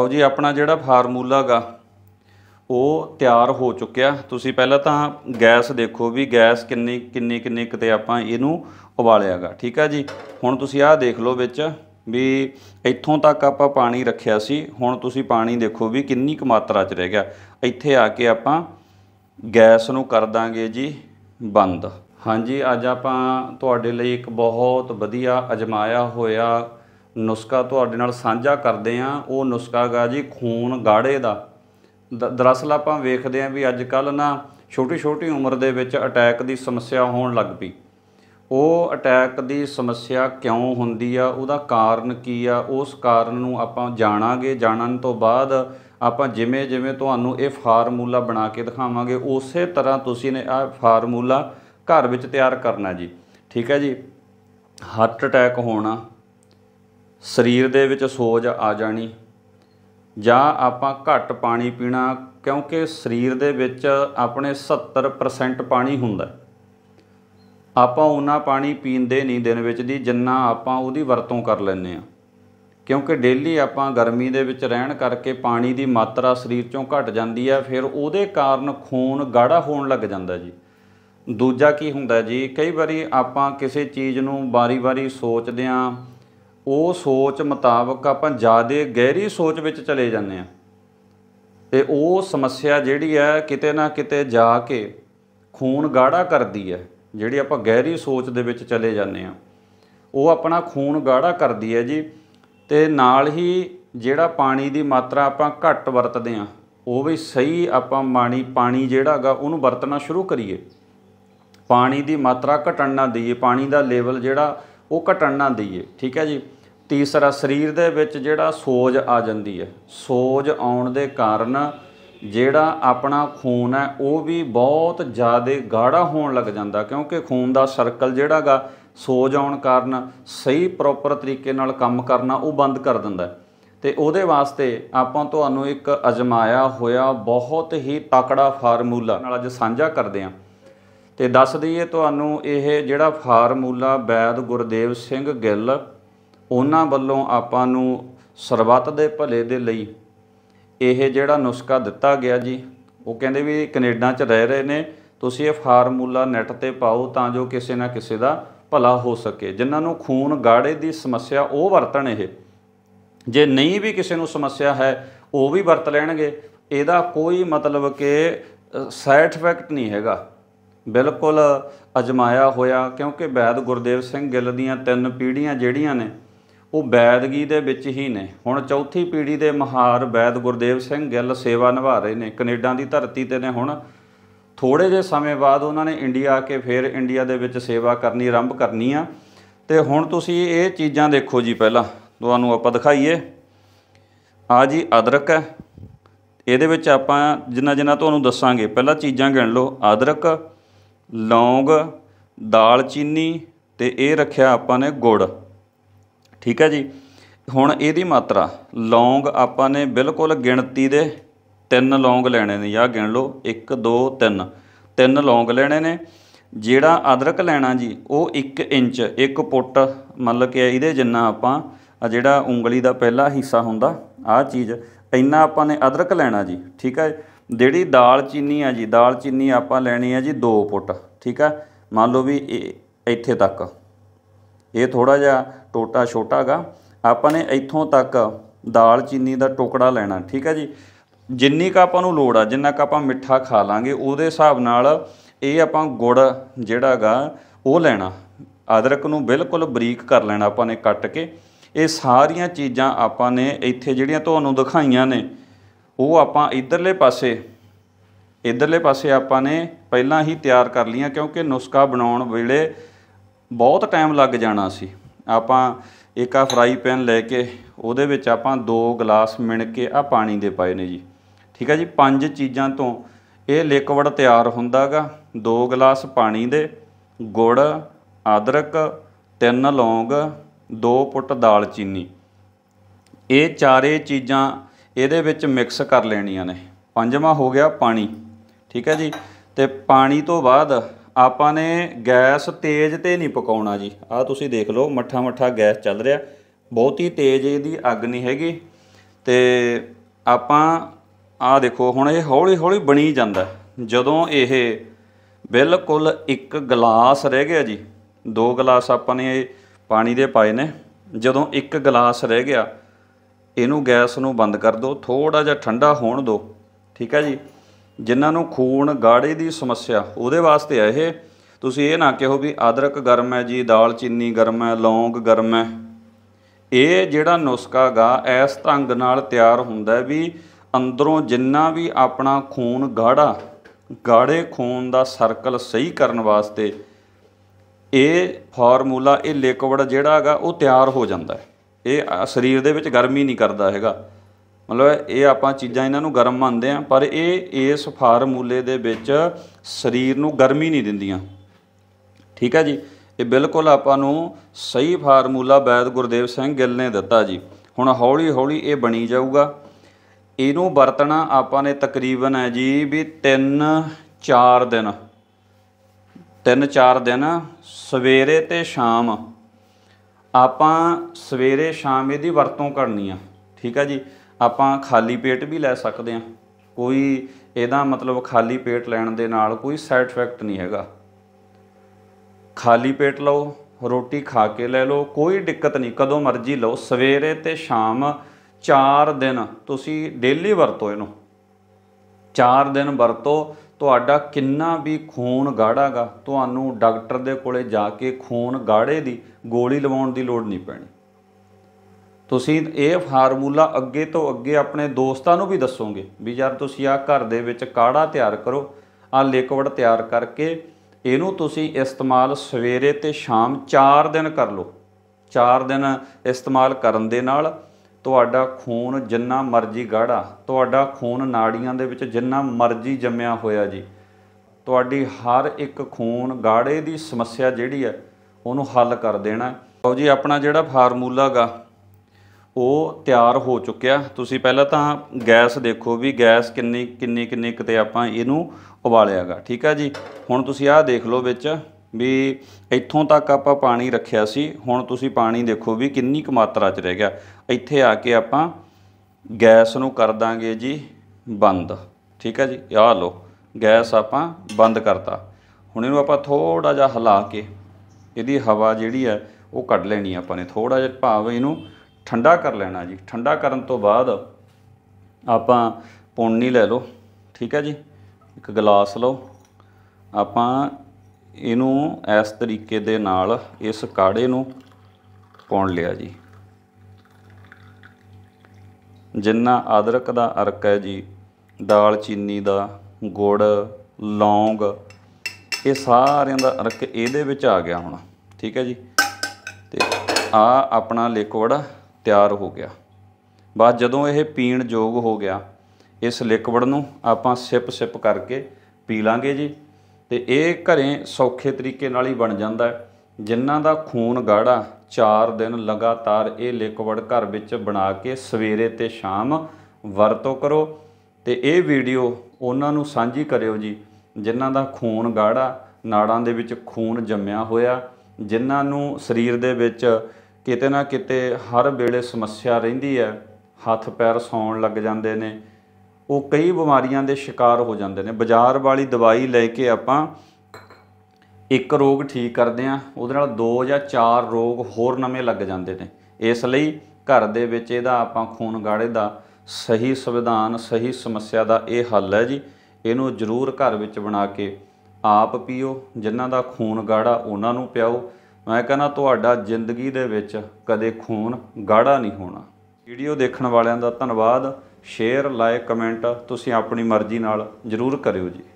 आओ जी अपना जिहड़ा फार्मूला गा वो तैयार हो चुकिया। तुसी पहला तां गैस देखो भी गैस किन्नी किन्नी किन्नी किते आपां इहनूं उबालिया गा, ठीक है जी। हुण तुसी आह देख लो विच भी इत्थों तक आपां पानी रखिया सी, हुण तुसी पानी देखो भी किन्नी क मात्रा च रह गया। इत्थे आके आपां गैस नूं कर दांगे जी बंद। हाँ जी, अज आपां तुहाडे लई इक बहुत वधिया अजमाया होया नुस्खा तुहाडे नाल सांझा करदे आं। वो नुस्खा गा जी खून गाढ़े दा। दरअसल आप वेखते हैं भी अजकल ना छोटी छोटी उम्र दे विच अटैक की समस्या होण लग पई। ਉਹ अटैक की समस्या क्यों हुंदी आ, ਉਹਦਾ कारण की आ, उस कारण ਨੂੰ ਆਪਾਂ ਜਾਣਾਂਗੇ। ਜਾਣਨ ਤੋਂ ਬਾਅਦ ਆਪਾਂ ਜਿਵੇਂ ਜਿਵੇਂ ਤੁਹਾਨੂੰ ਇਹ ਫਾਰਮੂਲਾ ਬਣਾ ਕੇ ਦਿਖਾਵਾਂਗੇ ਉਸੇ ਤਰ੍ਹਾਂ ਤੁਸੀਂ ਨੇ ਆ ਫਾਰਮੂਲਾ ਘਰ ਵਿੱਚ ਤਿਆਰ ਕਰਨਾ ਜੀ, ਠੀਕ ਹੈ ਜੀ। ਹਾਰਟ ਅਟੈਕ ਹੋਣਾ, ਸਰੀਰ ਦੇ ਵਿੱਚ ਸੋਜ ਆ ਜਾਣੀ ਜਾਂ ਆਪਾਂ ਘੱਟ ਪਾਣੀ ਪੀਣਾ, ਕਿਉਂਕਿ ਸਰੀਰ ਦੇ ਵਿੱਚ ਆਪਣੇ 70% ਪਾਣੀ ਹੁੰਦਾ। ਆਪਾਂ ਉਹਨਾਂ ਪਾਣੀ ਪੀਂਦੇ ਨਹੀਂ ਦਿਨ ਵਿੱਚ ਦੀ ਜਿੰਨਾ ਆਪਾਂ ਉਹਦੀ ਵਰਤੋਂ ਕਰ ਲੈਂਦੇ ਹਾਂ, ਕਿਉਂਕਿ ਡੇਲੀ ਆਪਾਂ ਗਰਮੀ ਦੇ ਵਿੱਚ ਰਹਿਣ ਕਰਕੇ ਪਾਣੀ ਦੀ ਮਾਤਰਾ ਸਰੀਰ ਚੋਂ ਘਟ ਜਾਂਦੀ ਹੈ, ਫਿਰ ਉਹਦੇ ਕਾਰਨ ਖੂਨ ਗਾੜਾ ਹੋਣ ਲੱਗ ਜਾਂਦਾ ਜੀ। ਦੂਜਾ ਕੀ ਹੁੰਦਾ ਜੀ, ਕਈ ਵਾਰੀ ਆਪਾਂ ਕਿਸੇ ਚੀਜ਼ ਨੂੰ ਵਾਰੀ-ਵਾਰੀ ਸੋਚਦੇ ਹਾਂ, ਉਹ ਸੋਚ ਮੁਤਾਬਕ ਆਪਾਂ ਜ਼ਿਆਦਾ ਗਹਿਰੀ ਸੋਚ ਵਿੱਚ ਚਲੇ ਜਾਂਦੇ ਹਾਂ ਤੇ ਉਹ ਸਮੱਸਿਆ ਜਿਹੜੀ ਹੈ ਕਿਤੇ ਨਾ ਕਿਤੇ ਜਾ ਕੇ ਖੂਨ ਗਾੜਾ ਕਰਦੀ ਹੈ। ਜਿਹੜੀ ਆਪਾਂ ਗਹਿਰੀ ਸੋਚ ਦੇ ਵਿੱਚ ਚਲੇ ਜਾਂਦੇ ਹਾਂ ਉਹ ਆਪਣਾ ਖੂਨ ਗਾੜਾ ਕਰਦੀ ਹੈ ਜੀ। ਤੇ ਨਾਲ ਹੀ ਜਿਹੜਾ ਪਾਣੀ ਦੀ ਮਾਤਰਾ ਆਪਾਂ ਘੱਟ ਵਰਤਦੇ ਹਾਂ ਉਹ ਵੀ ਸਹੀ ਆਪਾਂ ਪਾਣੀ ਜਿਹੜਾ ਗਾ ਉਹਨੂੰ ਵਰਤਣਾ ਸ਼ੁਰੂ ਕਰੀਏ। ਪਾਣੀ ਦੀ ਮਾਤਰਾ ਘਟਣ ਨਾ ਦਈਏ, ਪਾਣੀ ਦਾ ਲੈਵਲ ਜਿਹੜਾ ਉਹ ਘਟਣ ਨਾ ਦਈਏ, ਠੀਕ ਹੈ ਜੀ। ਤੀਸਰਾ ਸਰੀਰ ਦੇ ਵਿੱਚ ਜਿਹੜਾ ਸੋਜ ਆ ਜਾਂਦੀ ਹੈ, ਸੋਜ ਆਉਣ ਦੇ ਕਾਰਨ ਜਿਹੜਾ ਆਪਣਾ ਖੂਨ ਹੈ ਉਹ ਵੀ ਬਹੁਤ ਜ਼ਿਆਦਾ ਗਾੜਾ ਹੋਣ ਲੱਗ ਜਾਂਦਾ, ਕਿਉਂਕਿ ਖੂਨ ਦਾ ਸਰਕਲ ਜਿਹੜਾ ਗਾ ਸੋਜ ਆਉਣ ਕਾਰਨ ਸਹੀ ਪ੍ਰੋਪਰ ਤਰੀਕੇ ਨਾਲ ਕੰਮ ਕਰਨਾ ਉਹ ਬੰਦ ਕਰ ਦਿੰਦਾ। ਤੇ ਉਹਦੇ ਵਾਸਤੇ ਆਪਾਂ ਤੁਹਾਨੂੰ ਇੱਕ ਅਜਮਾਇਆ ਹੋਇਆ ਬਹੁਤ ਹੀ ਤਕੜਾ ਫਾਰਮੂਲਾ ਨਾਲ ਅੱਜ ਸਾਂਝਾ ਕਰਦੇ ਹਾਂ। तो दस दईए तो यह जोड़ा फार्मूला वैद गुरदेव सिंह गिल उन्होंने वालों आपां सरबत के भले दे लई यह जोड़ा नुस्खा दिता गया जी। वो कहिंदे भी कनेडा च रह रहे ने, तुसीं ये फार्मूला नैट ते पाओ तां जो किसी ना किसी का भला हो सके। जिन्होंने खून गाड़े की समस्या वो वरतन, ये जे नहीं भी किसी को समस्या है वो भी वरत लैणगे। इहदा कोई मतलब कि साइड इफैक्ट नहीं हैगा, बिल्कुल अजमाया होया, क्योंकि वैद गुरदेव सिंह गिल दीयां तीन पीढ़ियां जिहड़ियां ने वो वैदगी दे विच ही ने। हुण चौथी पीढ़ी दे महार वैद गुरदेव सिंह गिल सेवा निभा रहे ने कनेडा दी धरती ते ने। हुण थोड़े जे समय बाद उन्होंने इंडिया आके फिर इंडिया दे विच सेवा करनी आरंभ करनी आ। ते हुण तुसीं ये चीज़ां देखो जी, पहला तुहानूं आपां दिखाईए आ जी अदरक है। इहदे विच आपां जिन्ना जिन्ना तुहानूं दस्सांगे पहला चीज़ां गिण लो, अदरक, लौंग, दालचीनी ते ये रखिया आपां ने गुड़, ठीक है जी। हुण इहदी मात्रा लौंग आपां ने बिल्कुल गिणती दे तीन लौंग लैणे ने, या गिण लो 1 2 3 लौंग लैणे ने। जिहड़ा अदरक लैणा जी वो 1 इंच 1 फुट मतलब कि इहदे जिन्ना आपां जिहड़ा उंगली दा पहला हिस्सा हुंदा आ चीज़ इन्ना आपां ने अदरक लैणा जी, ठीक है। ਜਿਹੜੀ ਦਾਲਚੀਨੀ ਆ ਜੀ, ਦਾਲਚੀਨੀ ਆਪਾਂ ਲੈਣੀ ਆ ਜੀ 2 ਫੁੱਟ, ਠੀਕ ਆ। ਮੰਨ ਲਓ ਵੀ ਇੱਥੇ ਤੱਕ, ਇਹ ਥੋੜਾ ਜਿਹਾ ਟੋਟਾ ਛੋਟਾ ਗਾ, ਆਪਾਂ ਨੇ ਇੱਥੋਂ ਤੱਕ ਦਾਲਚੀਨੀ ਦਾ ਟੁਕੜਾ ਲੈਣਾ, ਠੀਕ ਆ ਜੀ। ਜਿੰਨੀ ਕ ਆਪਾਂ ਨੂੰ ਲੋੜ ਆ, ਜਿੰਨਾ ਕ ਆਪਾਂ ਮਿੱਠਾ ਖਾ ਲਾਂਗੇ ਉਹਦੇ ਹਿਸਾਬ ਨਾਲ ਇਹ ਆਪਾਂ ਗੁੜ ਜਿਹੜਾ ਗਾ ਉਹ ਲੈਣਾ। ਅਦਰਕ ਨੂੰ ਬਿਲਕੁਲ ਬਰੀਕ ਕਰ ਲੈਣਾ ਆਪਾਂ ਨੇ ਕੱਟ ਕੇ। ਇਹ ਸਾਰੀਆਂ ਚੀਜ਼ਾਂ ਆਪਾਂ ਨੇ ਇੱਥੇ ਜਿਹੜੀਆਂ ਤੁਹਾਨੂੰ ਦਿਖਾਈਆਂ ਨੇ ਉਹ ਆਪਾਂ ਇਧਰਲੇ ਪਾਸੇ ਆਪਾਂ ਨੇ ਪਹਿਲਾਂ ਹੀ ਤਿਆਰ ਕਰ ਲਈਆਂ, ਕਿਉਂਕਿ ਨੁਸਖਾ ਬਣਾਉਣ ਵੇਲੇ ਬਹੁਤ ਟਾਈਮ ਲੱਗ ਜਾਣਾ ਸੀ। ਆਪਾਂ ਇੱਕ ਆ ਫਰਾਈ ਪੈਨ ਲੈ ਕੇ ਉਹਦੇ ਵਿੱਚ ਆਪਾਂ 2 ਗਲਾਸ ਮਿਣ ਕੇ ਆ ਪਾਣੀ ਦੇ ਪਾਏ ਨੇ ਜੀ, ਠੀਕ ਹੈ ਜੀ। 5 ਚੀਜ਼ਾਂ ਤੋਂ ਇਹ ਲਿਕਵਿਡ ਤਿਆਰ ਹੁੰਦਾ ਗਾ। 2 ਗਲਾਸ ਪਾਣੀ ਦੇ, ਗੁੜ, ਅਦਰਕ, 3 ਲੌਂਗ, 2 ਫੁੱਟ ਦਾਲਚੀਨੀ, ਇਹ ਚਾਰੇ ਚੀਜ਼ਾਂ ਇਹਦੇ ਵਿੱਚ ਮਿਕਸ ਕਰ ਲੈਣੀਆਂ ਨੇ। 5ਵਾਂ ਹੋ ਗਿਆ ਪਾਣੀ, ਠੀਕ ਹੈ ਜੀ। ਤੇ ਪਾਣੀ ਤੋਂ ਬਾਅਦ ਆਪਾਂ ਨੇ ਗੈਸ ਤੇਜ਼ ਤੇ ਨਹੀਂ ਪਕਾਉਣਾ ਜੀ। ਆਹ ਤੁਸੀਂ ਦੇਖ ਲਓ ਮੱਠਾ ਮੱਠਾ ਗੈਸ ਚੱਲ ਰਿਹਾ, ਬਹੁਤੀ ਤੇਜ਼ ਇਹਦੀ ਅੱਗ ਨਹੀਂ ਹੈਗੀ। तो आपां आ देखो हुण ये हौली हौली बनी जांदा जदों ये बिल्कुल एक गिलास रह गया जी। दो गिलास आपां ने पानी दे पाए ने, जदों एक गिलास रह गया इनू गैस नू बंद कर दो, थोड़ा जिहा ठंडा होण दो, ठीक है जी। जिन्हों खून गाड़े की समस्या वो वास्ते है ये, तुसी ये ना कहो भी अदरक गर्म है जी, दालचीनी गर्म है, लौंग गर्म है। ये जिहड़ा नुस्खा गा इस ढंग नाल तैयार हुंदा भी अंदरों जिन्ना भी अपना खून गाढ़ा, गाढ़े खून का सर्कल सही करन वास्ते ये फॉर्मूला, ये लिक्विड जिहड़ा गा वो तैयार हो जाता है। ये शरीर दे विच गर्मी नहीं करता हैगा, मतलब ये आपां चीज़ां इन्हां नूं गर्म मानते हैं पर ये इस फार्मूले दे विच शरीर नूं गर्मी नहीं दिंदियां, ठीक है जी। ये बिल्कुल आपां नूं सही फार्मूला वैद गुरदेव सिंह गिल ने दिता जी। हुण हौली हौली ये बनी जाऊगा। इनू वरतना आपां ने तकरीबन है जी भी 3-4 दिन, 3-4 दिन सवेरे ते शाम, आपां सवेरे शाम इहदी वरतों करनी है, ठीक है जी। आपां खाली पेट भी लै सकते हैं, कोई इहदा मतलब खाली पेट लैण दे नाल कोई साइड इफैक्ट नहीं हैगा। खाली पेट लो, रोटी खा के ले लो, कोई दिक्कत नहीं, कदों मर्जी लो। सवेरे ते शाम 4 दिन तुसी डेली वरतो, इनू 4 दिन वरतो, तुहाडा किन्ना भी खून गाढ़ा गा तुहानू डॉक्टर दे कोले जाके खून गाढ़े दी गोली लवाउण दी लोड़ नहीं पैणी। तुसी ये फार्मूला अगे तो अगे अपने दोस्तां नू भी दसोगे भी यार तुसी आ घर दे विच काढ़ा तैयार करो, आ लिक्विड तैयार करके इनू तुसी इस्तेमाल सवेरे ते शाम 4 दिन कर लो। 4 दिन इस्तेमाल करन दे नाल तुहाडा खून जिन्ना मर्जी गाढ़ा, तुहाडा खून नाड़ियां दे विच जिन्ना मर्जी जम्मिया होया जी, तुहाडी हर एक खून गाढ़े दी समस्या जिहड़ी है उहनूं हल कर देना। आओ जी अपना जिहड़ा फार्मूला गा वो तैयार हो चुकिया। तुसी पहला तां गैस देखो भी गैस किन्नी किन्नी किन्नी किते आपां इनू उबालियागा, ठीक है जी। हुण तुसी आ देख लो विच भी इत्थों तक आपां पानी रखिया सी, हुण तुसी पानी देखो भी किन्नी क मात्रा च रह गया। इत्थे आके आपां गैस नू कर दांगे जी बंद, ठीक है जी। आ लो गैस आपां बंद करता। हुण इनू आपां थोड़ा जिहा हिला के इहदी हवा जिहड़ी है वो कढ लेनी आपां ने, थोड़ा जिहा भाव इनू ठंडा कर लेना जी। ठंडा करन तो बाद आपां पौनी ले लो, ठीक है जी, एक गिलास लो। आपां इनू इस तरीके दे नाल इस काढ़े नू पौन लिया जी। जिन्ना अदरक दा अर्क है जी, दालचीनी दा, गुड़, लौंग, ये सारे दा अर्क इहदे विच आ गया हुण, ठीक है जी। ते आ अपना लिक्विड तैयार हो गया। बाद जदों यह पीण योग हो गया इस लिक्विड नूं आपां सिप सिप करके पी लांगे जी। तो ये घरें सौखे तरीके नाल ही बन जाता है। जिन्हां दा खून गाढ़ा 4 दिन लगातार ये लिक्विड घर विच बना के सवेरे ते शाम वरतों करो। तो ये वीडियो उन्हां नूं सांझी करियो जी जिन्हां दा खून गाढ़ा, नाड़ां दे विच खून जम्मिया होया, जिन्हां नूं शरीर दे विच किते ना किते हर वेले समस्या रहिंदी है, हथ पैर सौण लग जाते हैं, वो कई बीमारियां दे शिकार हो जाते हैं। बाज़ार वाली दवाई लैके आपां एक रोग ठीक करते हैं, उहदे नाल 2 या 4 रोग होर नवें लग जाते हैं। इसलिए घर दे विच इहदा आपां खून गाढ़े का सही संविधान, सही समस्या का ये हल है जी। इहनूं जरूर घर विच बना के आप पीओ, जिन्हां दा खून गाढ़ा उहनां नूं पियाओ। मैं कहना तुहाडा जिंदगी दे विच कदे खून गाढ़ा नहीं होना। वीडियो देखण वालियां दा धन्नवाद। शेयर, लाइक, कमेंट तुसीं अपनी मर्जी नाल जरूर करियो जी।